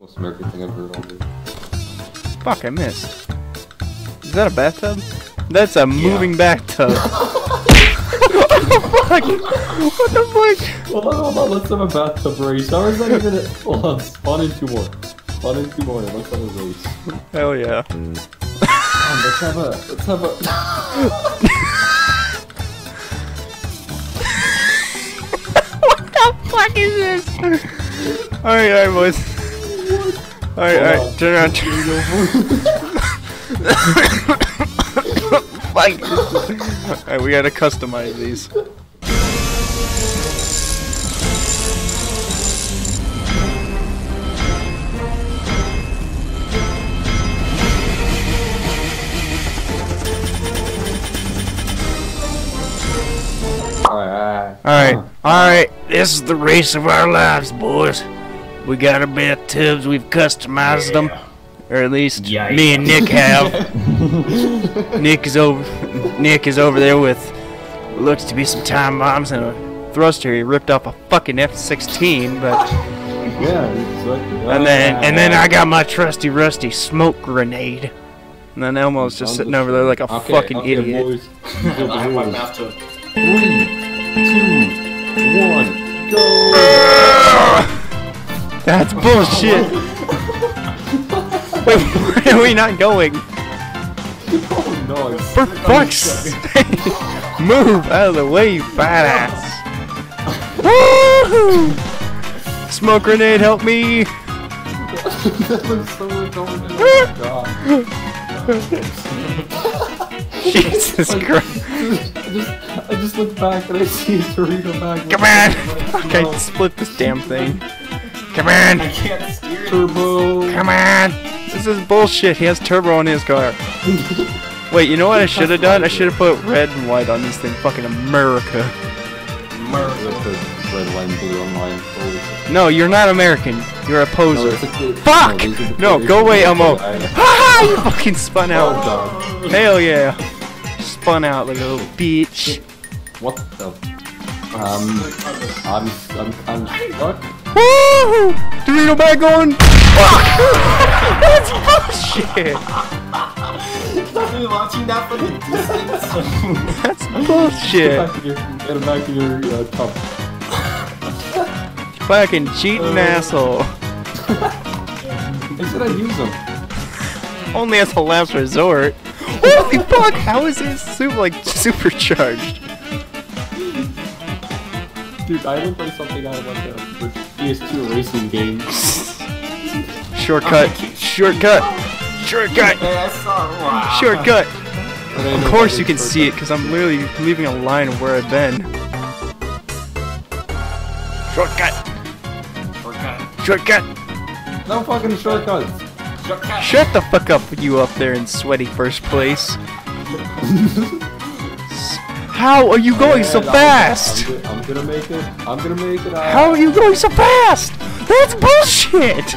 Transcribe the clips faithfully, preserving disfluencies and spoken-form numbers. Most American thing I've heard all day. Fuck, I missed. Is that a bathtub? That's a moving yeah. bathtub. What the fuck? What the fuck? Hold on, hold on, let's have a bathtub race. How is that even a... Hold on, spawn in two more. Spawn in two more, let's have a race. Hell yeah. Mm. Damn, let's have a... Let's have a... What the fuck is this? Alright, alright, boys. Alright, alright, turn around, turn around. Alright, we gotta customize these. Alright, alright, alright, this is the race of our lives, boys. We got our bathtubs, we've customized yeah. them. Or at least Yikes. me and Nick have. Nick is over. Nick is over there with what looks to be some time bombs and a thruster. He ripped off a fucking F sixteen, but yeah. Exactly. And then and then I got my trusty rusty smoke grenade. And then Elmo's just sitting over there like a okay, fucking okay, idiot. Boys. I have my mouth to it. Three, two, one, go. That's bullshit. Wait, where are we not going? Oh no, for fuck's sake! Move out of the way, you badass! Woohoo! Smoke grenade, help me! That looks so annoying. Jesus like, Christ! I just, I just look back and I see Torito back. Come on! Okay, I split this damn thing. Come on! I can't steer it. Turbo! Come on! This is bullshit, he has turbo on his car. Wait, you know what I should have done? I should have put red and white on this thing. Fucking America. America. No, you're not American. You're a poser. No, fuck! No, no, go away, Elmo. Ha! You fucking spun out. Oh, hell yeah. Spun out like a little bitch. What the? Um, I'm, I'm, I'm stuck. Woohoo! Dorito bag on! That's bullshit! I've been watching that for the distance. That's bullshit! Get him back to your, uh, top. Fucking cheating uh, asshole. Why should I use him? Only as a last resort. Holy fuck! How is this soup, like, supercharged? Dude, I didn't play something out of like a P S two racing game. Shortcut. Shortcut. Shortcut. Shortcut. Of course you can see it because I'm literally leaving a line of where I've been. Shortcut. Shortcut. Shortcut. No fucking shortcuts. Shortcut. Shut the fuck up, you up there in sweaty first place. How are you going so fast? I'm gonna make it. I'm gonna make it. How are you going so fast? That's bullshit!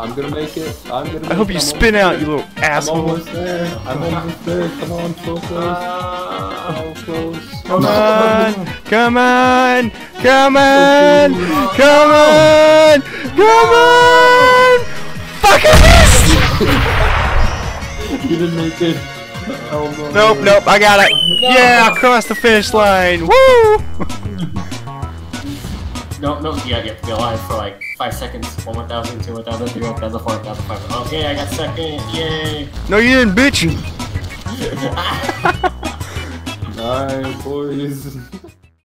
I'm gonna make it. I'm gonna make it. I hope you spin out, you little asshole. I'm almost there. I'm almost there. Come on, so close. So close. Come on. Come on. Come on. Come on. Come on. Fuck it! You didn't make it. Oh, nope, nope, I got it. No, yeah, no. I crossed the finish line. Woo! No, no, yeah, you have to be alive for like five seconds. One one thousand, two one thousand, three one thousand, four one thousand, five thousand. Okay, I got second. Yay! No, you didn't, bitch. Alright, boys.